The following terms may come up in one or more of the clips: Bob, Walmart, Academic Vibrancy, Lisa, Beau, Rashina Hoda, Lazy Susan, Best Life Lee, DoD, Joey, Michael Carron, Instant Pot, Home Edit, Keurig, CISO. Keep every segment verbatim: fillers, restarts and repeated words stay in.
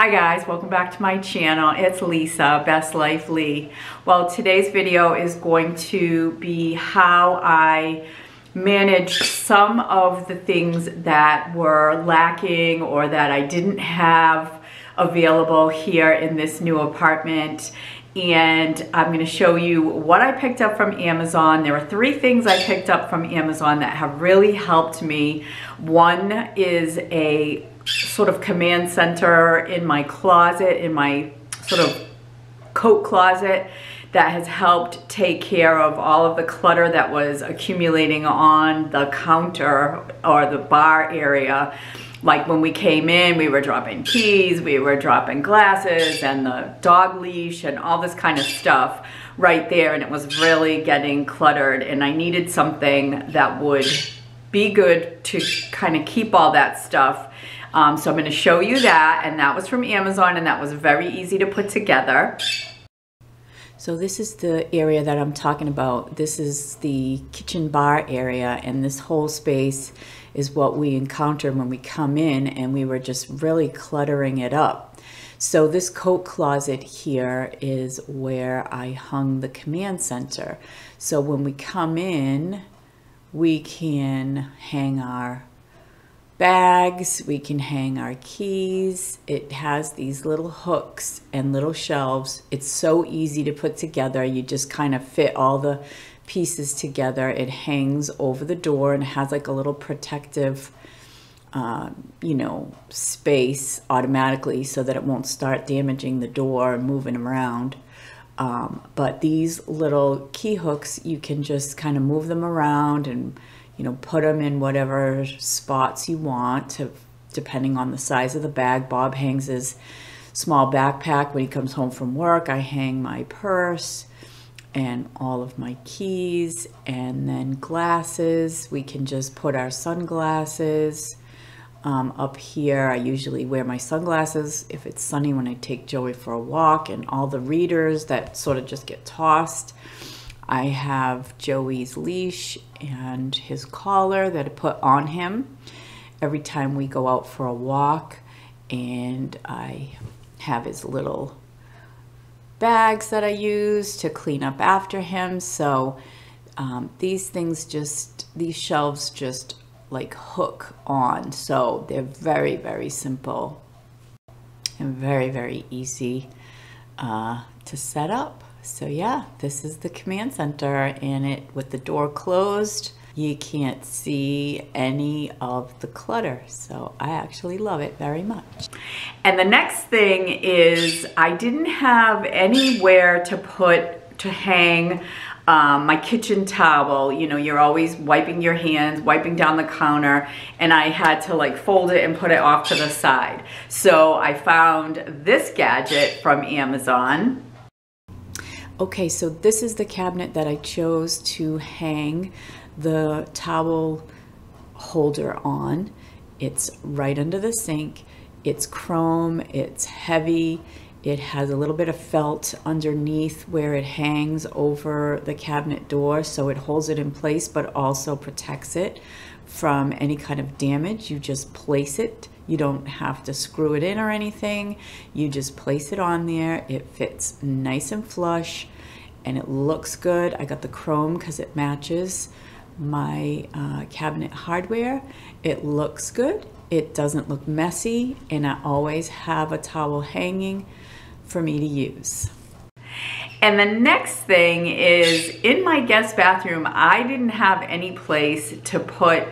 Hi guys, welcome back to my channel. It's Lisa, Best Life Lee. Well, today's video is going to be how I managed some of the things that were lacking or that I didn't have available here in this new apartment. And I'm going to show you what I picked up from Amazon. There are three things I picked up from Amazon that have really helped me. One is a sort of command center in my closet, in my sort of coat closet, that has helped take care of all of the clutter that was accumulating on the counter or the bar area. Like when we came in, we were dropping keys, we were dropping glasses and the dog leash and all this kind of stuff right there, and it was really getting cluttered, and I needed something that would be good to kind of keep all that stuff. Um, so I'm going to show you that, and that was from Amazon, and that was very easy to put together. So this is the area that I'm talking about. This is the kitchen bar area, and this whole space is what we encounter when we come in, and we were just really cluttering it up. So this coat closet here is where I hung the command center. So when we come in, we can hang our bags, we can hang our keys. It has these little hooks and little shelves. It's so easy to put together. You just kind of fit all the pieces together. It hangs over the door and has like a little protective, uh, you know, space automatically so that it won't start damaging the door and moving around. Um, but these little key hooks, you can just kind of move them around and, you know, put them in whatever spots you want to, depending on the size of the bag. Bob hangs his small backpack when he comes home from work. I hang my purse and all of my keys, and then glasses. We can just put our sunglasses um, up here. I usually wear my sunglasses if it's sunny when I take Joey for a walk, and all the readers that sort of just get tossed. I have Joey's leash and his collar that I put on him every time we go out for a walk, and I have his little bags that I use to clean up after him. So um, these things just, these shelves just like hook on, so they're very, very simple and very, very easy uh, to set up. So yeah, this is the command center, and it, with the door closed, you can't see any of the clutter. So I actually love it very much. And the next thing is I didn't have anywhere to put, to hang um, my kitchen towel. You know, you're always wiping your hands, wiping down the counter, and I had to like fold it and put it off to the side. So I found this gadget from Amazon. Okay, so this is the cabinet that I chose to hang the towel holder on. It's right under the sink. It's chrome, it's heavy. It has a little bit of felt underneath where it hangs over the cabinet door, so it holds it in place but also protects it from any kind of damage. You just place it. You don't have to screw it in or anything. You just place it on there. It fits nice and flush, and it looks good. I got the chrome because it matches my uh, cabinet hardware. It looks good. It doesn't look messy, and I always have a towel hanging for me to use. And the next thing is, in my guest bathroom, I didn't have any place to put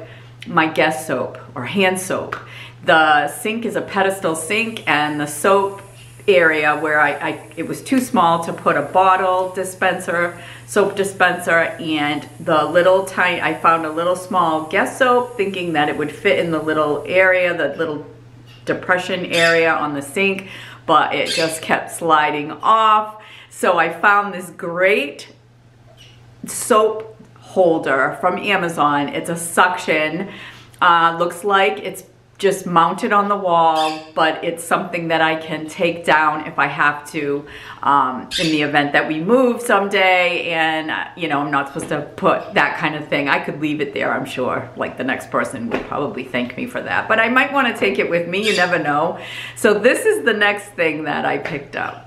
my guest soap or hand soap. The sink is a pedestal sink, and the soap area where I, I it was too small to put a bottle dispenser, soap dispenser, and the little tiny, I found a little small guest soap, thinking that it would fit in the little area, the little depression area on the sink, but it just kept sliding off. So I found this great soap holder from Amazon. It's a suction, uh, looks like it's just mounted on the wall, but it's something that I can take down if I have to um, in the event that we move someday. And, uh, you know, I'm not supposed to put that kind of thing. I could leave it there, I'm sure. Like, the next person would probably thank me for that. But I might want to take it with me. You never know. So this is the next thing that I picked up.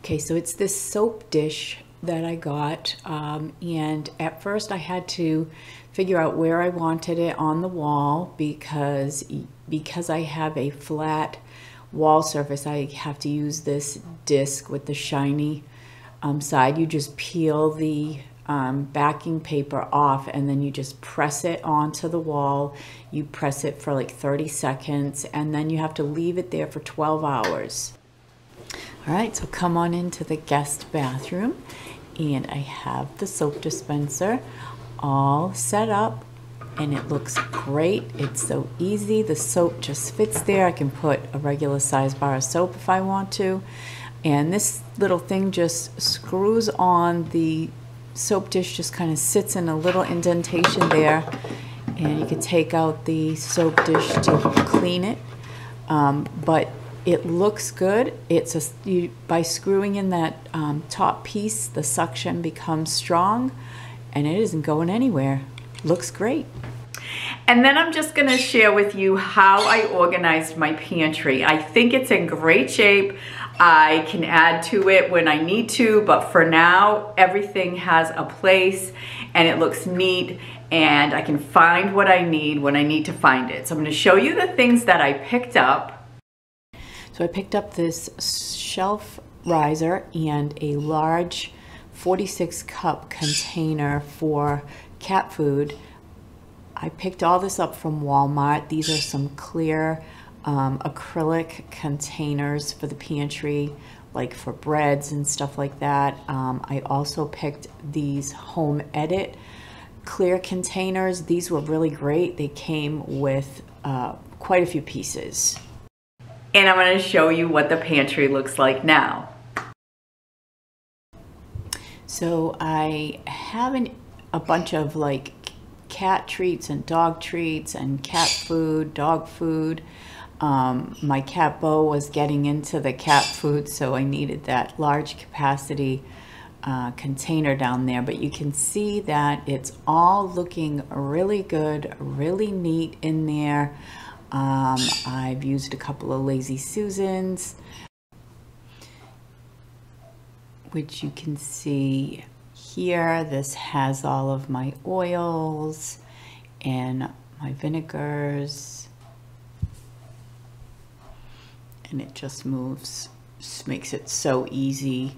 Okay, so it's this soap dish that I got. Um, and at first I had to figure out where I wanted it on the wall, because because I have a flat wall surface, I have to use this disc with the shiny um, side. You just peel the um, backing paper off and then you just press it onto the wall. You press it for like thirty seconds and then you have to leave it there for twelve hours. All right, so come on into the guest bathroom and I have the soap dispenser all set up and it looks great. It's so easy. The soap just fits there. I can put a regular size bar of soap if I want to. And this little thing just screws on. The soap dish just kind of sits in a little indentation there. And you can take out the soap dish to clean it. Um, but it looks good. It's a, you, by screwing in that um, top piece, the suction becomes strong. And it isn't going anywhere. Looks great. And then I'm just gonna share with you how I organized my pantry. I think it's in great shape. I can add to it when I need to, but for now, everything has a place and it looks neat and I can find what I need when I need to find it. So I'm gonna show you the things that I picked up. So I picked up this shelf riser and a large forty-six cup container for cat food. I picked all this up from Walmart. These are some clear um, acrylic containers for the pantry, like for breads and stuff like that. Um, I also picked these Home Edit clear containers. These were really great. They came with uh, quite a few pieces. And I'm going to show you what the pantry looks like now. So I have an, a bunch of like cat treats and dog treats and cat food, dog food. Um, my cat Beau was getting into the cat food, so I needed that large capacity uh, container down there. But you can see that it's all looking really good, really neat in there. Um, I've used a couple of Lazy Susans, which you can see here. This has all of my oils and my vinegars, and it just moves, just makes it so easy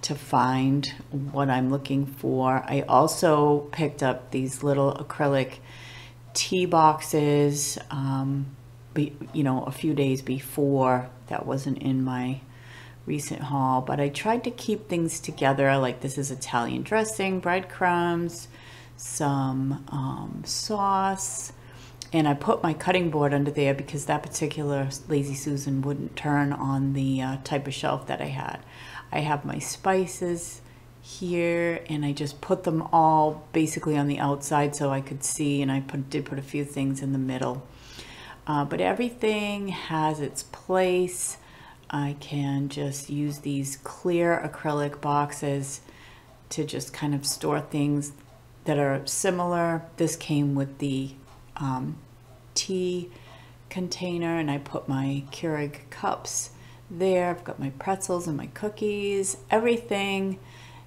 to find what I'm looking for. I also picked up these little acrylic tea boxes, um, be, you know, a few days before. That wasn't in my recent haul, but I tried to keep things together. Like, this is Italian dressing, breadcrumbs, some um, sauce, and I put my cutting board under there because that particular Lazy Susan wouldn't turn on the uh, type of shelf that I had. I have my spices here and I just put them all basically on the outside so I could see, and I put, did put a few things in the middle. Uh, but everything has its place. I can just use these clear acrylic boxes to just kind of store things that are similar. This came with the um, tea container, and I put my Keurig cups there. I've got my pretzels and my cookies. Everything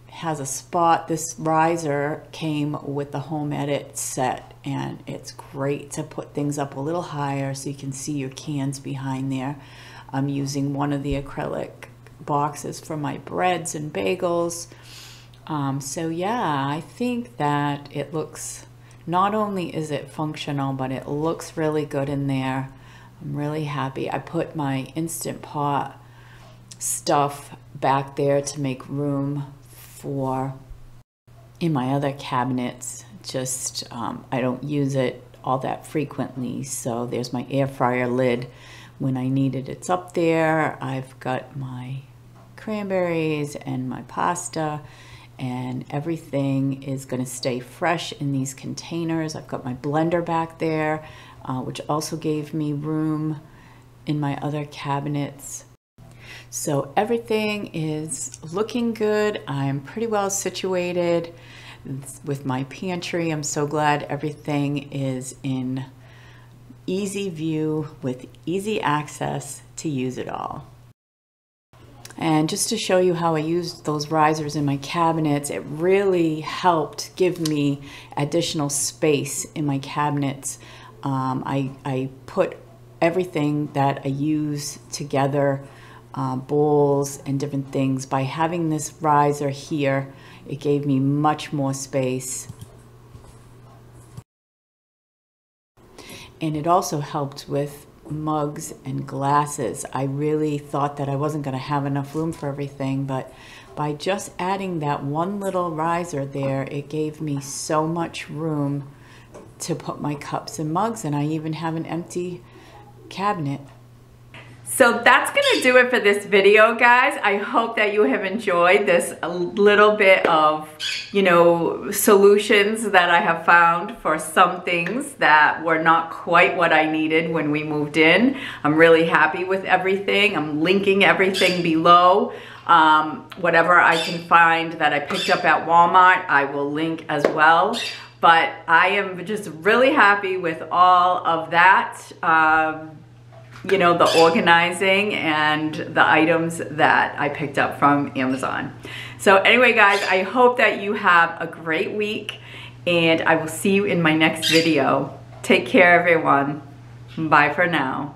has a spot. This riser came with the Home Edit set, and it's great to put things up a little higher so you can see your cans behind there. I'm using one of the acrylic boxes for my breads and bagels. Um, so yeah, I think that it looks, not only is it functional, but it looks really good in there. I'm really happy. I put my Instant Pot stuff back there to make room for in my other cabinets. Just, um, I don't use it all that frequently. So there's my air fryer lid. When I need it, it's up there. I've got my cranberries and my pasta, and everything is gonna stay fresh in these containers. I've got my blender back there. uh, which also gave me room in my other cabinets. So everything is looking good. I'm pretty well situated with my pantry. I'm so glad everything is in easy view with easy access to use it all. And just to show you how I used those risers in my cabinets, it really helped give me additional space in my cabinets. Um, I, I put everything that I use together, uh, bowls and different things. By having this riser here, it gave me much more space. And it also helped with mugs and glasses. I really thought that I wasn't going to have enough room for everything, but by just adding that one little riser there, it gave me so much room to put my cups and mugs, and I even have an empty cabinet. So that's going to do it for this video, guys. I hope that you have enjoyed this little bit of, you know, solutions that I have found for some things that were not quite what I needed when we moved in. I'm really happy with everything. I'm linking everything below. Um, whatever I can find that I picked up at Walmart, I will link as well. But I am just really happy with all of that. Um, you know, the organizing and the items that I picked up from Amazon. So anyway, guys, I hope that you have a great week, and I will see you in my next video. Take care, everyone. Bye for now.